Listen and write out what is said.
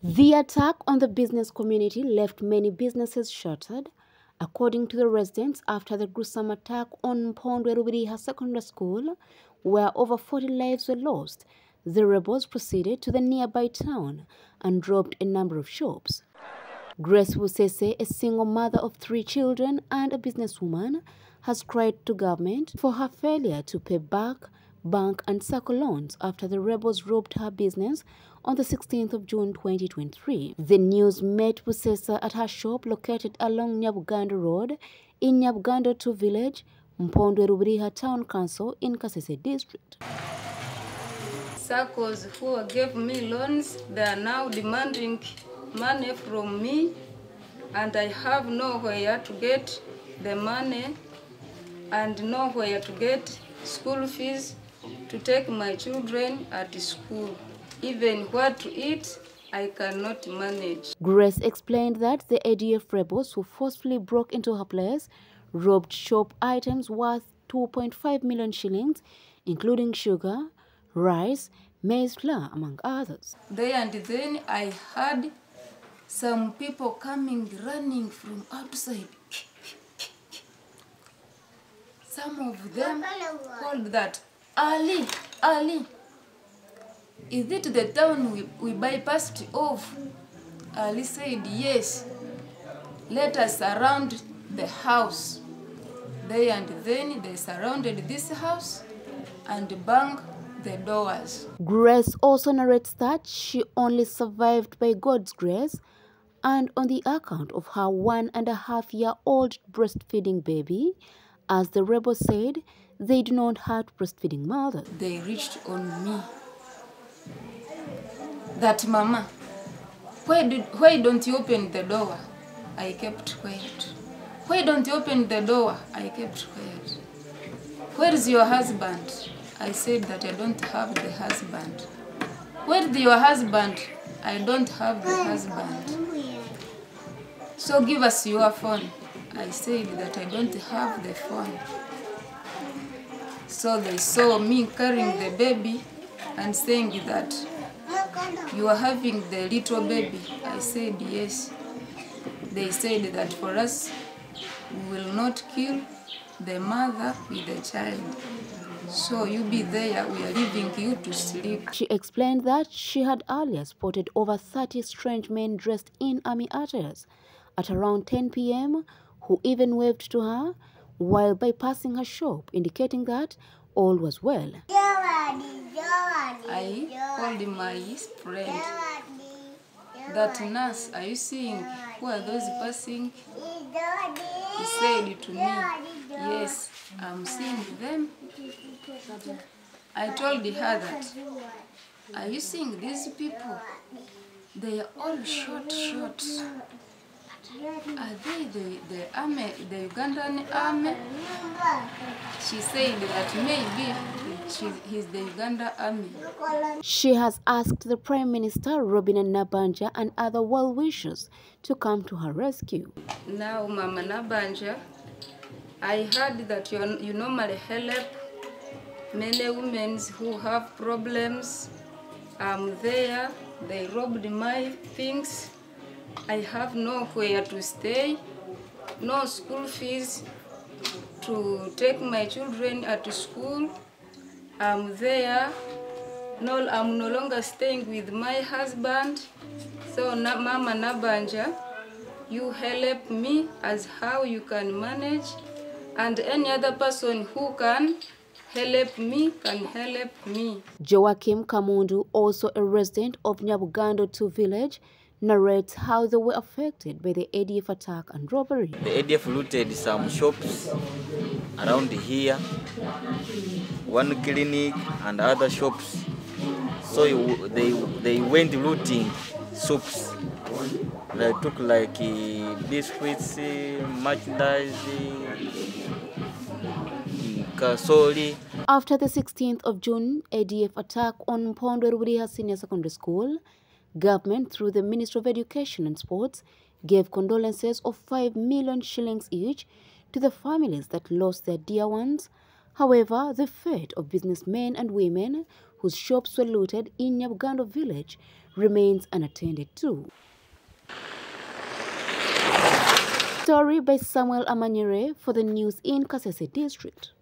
The attack on the business community left many businesses shuttered, according to the residents, after the gruesome attack on Mpondwe-Lhubiriha Secondary School, where over 40 lives were lost. The rebels proceeded to the nearby town and robbed a number of shops. Grace Wusese, a single mother of 3 children and a businesswoman, has cried to government for her failure to pay back bank and circle loans after the rebels robbed her business on the 16th of June 2023. The news met Wusese at her shop located along Nyabugando Road in Nyabugando II village, Mpondwe-Lhubiriha Town Council in Kasese district. Circles who gave me loans, they are now demanding money from me, and I have nowhere to get the money and nowhere to get school fees to take my children at school. Even what to eat, I cannot manage. Grace explained that the ADF rebels who forcefully broke into her place robbed shop items worth 2.5 million shillings, including sugar, rice, maize flour, among others. Then I heard some people coming, running from outside. Some of them called that, "Ali, Ali, is it the town we bypassed off?" Ali said, "Yes, let us surround the house." Then they surrounded this house and banged the doors. Grace also narrates that she only survived by God's grace and on the account of her 1.5-year-old breastfeeding baby. As the rebels said, they do not hurt breastfeeding mothers. They reached on me that, "Mama, why don't you open the door?" I kept quiet. "Why don't you open the door?" I kept quiet. "Where is your husband?" I said that I don't have the husband. "Where is your husband?" I don't have the husband. "So give us your phone." I said that I don't have the phone. So they saw me carrying the baby and saying that, "You are having the little baby." I said, "Yes." They said that for us, we will not kill the mother with the child. So you be there, we are leaving you to sleep. She explained that she had earlier spotted over 30 strange men dressed in army attires at around 10 p.m. who even waved to her while bypassing her shop, indicating that all was well. I called my friend that, "Nurse, are you seeing who are those passing?" He said to me, "Yes, I'm seeing them." I told her that, "Are you seeing these people? They are all short. Are they the army, the Ugandan army?" She said that maybe he's the Uganda army. She has asked the Prime Minister, Robinah Nabbanja, and other well-wishers to come to her rescue. Now, Mama Nabbanja, I heard that you normally help many women who have problems. I'm there. They robbed my things. I have nowhere to stay, no school fees to take my children at school. I'm there. No, I'm no longer staying with my husband. So, Mama Nabbanja, you help me as how you can manage, and any other person who can help me can help me." Joakim Kamundu, also a resident of Nyabugando II village, narrates how they were affected by the ADF attack and robbery. The ADF looted some shops around here, one clinic and other shops. So they went looting shops. They took like biscuits, merchandise, kasoli. After the 16th of June ADF attack on Mpondwe-Lhubiriha Senior Secondary School, government, through the Ministry of Education and Sports, gave condolences of 5 million shillings each to the families that lost their dear ones. However, the fate of businessmen and women whose shops were looted in Nyabugando village remains unattended to. Story by Samuel Amanire for the news in Kasese district.